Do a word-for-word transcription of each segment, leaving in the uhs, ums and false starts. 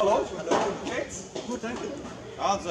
Hallo? Hallo? Geht's? Gut, danke. Also.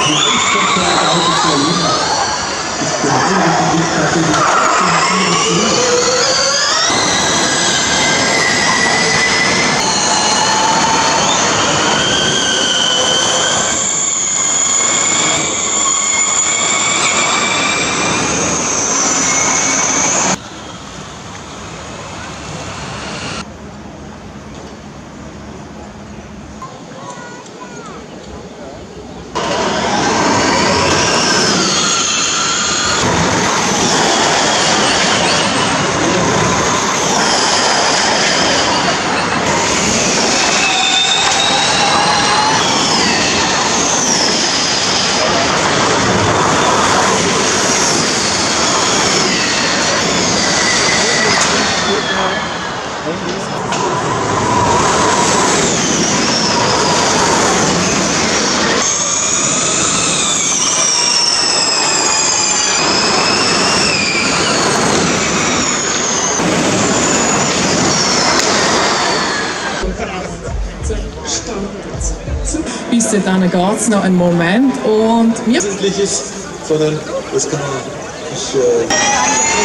Dann geht es noch einen Moment und wir... ...ist, sondern das kann man... Ich, äh